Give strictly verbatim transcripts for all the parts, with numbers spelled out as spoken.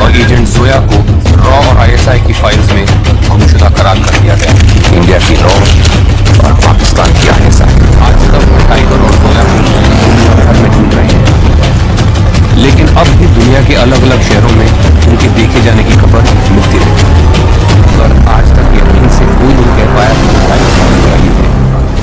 और एजेंट जोया को रॉ और आई एस आई की फाइल्स में गुमशुदा करार कर दिया गया। इंडिया की रॉ और पाकिस्तान की आई एस आई आज तक टाइगर और जोया में ढूंढ रहे हैं, लेकिन अब भी दुनिया के अलग अलग शहरों में उनके देखे जाने की खबर मिलती रही, पर आज तक यकीन से कोई नहीं कह पाया।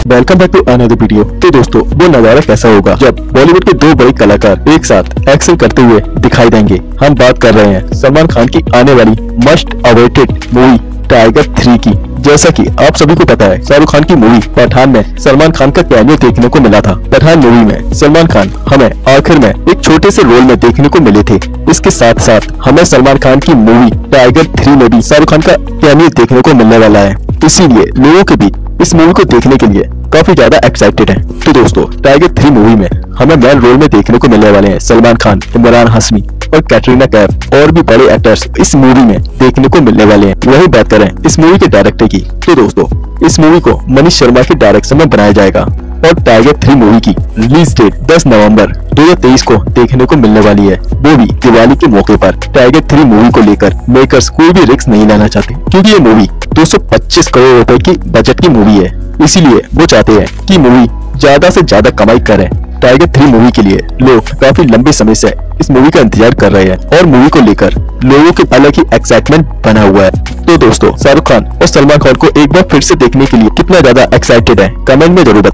Welcome back to another video. तो दोस्तों, वो नजारा कैसा होगा जब बॉलीवुड के दो बड़े कलाकार एक साथ एक्शन करते हुए दिखाई देंगे। हम बात कर रहे हैं सलमान खान की आने वाली must awaited movie Tiger three की। जैसा कि आप सभी को पता है, शाहरुख खान की मूवी पठान में सलमान खान का कैमियो देखने को मिला था। पठान मूवी में सलमान खान हमें आखिर में एक छोटे से रोल में देखने को मिले थे। इसके साथ साथ हमें सलमान खान की मूवी टाइगर थ्री में भी शाहरुख खान का कैमियो देखने को मिलने वाला है, इसीलिए लोगों के बीच इस मूवी को देखने के लिए काफी ज्यादा एक्साइटेड हैं। तो दोस्तों, टाइगर थ्री मूवी में हमें मेन रोल में देखने को मिलने वाले हैं सलमान खान, इमरान हाशमी और कैटरीना कैफ और भी बड़े एक्टर्स इस मूवी में देखने को मिलने वाले हैं। वही बात करें इस मूवी के डायरेक्टर की, तो दोस्तों इस मूवी को मनीष शर्मा के डायरेक्शन में बनाया जाएगा और टाइगर थ्री मूवी की रिलीज डेट दस नवंबर दो हज़ार तेईस को देखने को मिलने वाली है, वो भी दिवाली के मौके पर। टाइगर थ्री मूवी को लेकर मेकर्स कोई भी रिस्क नहीं लेना चाहते, क्योंकि ये मूवी दो सौ पच्चीस करोड़ रुपए की बजट की मूवी है, इसीलिए वो चाहते हैं कि मूवी ज्यादा से ज्यादा कमाई करे। टाइगर थ्री मूवी के लिए लोग काफी लंबे समय से इस मूवी का इंतजार कर रहे हैं और मूवी को लेकर लोगों के अलग ही एक्साइटमेंट बना हुआ है। तो दोस्तों, शाहरुख खान और सलमान खान को एक बार फिर से देखने के लिए कितना ज्यादा एक्साइटेड है, कमेंट में जरूर।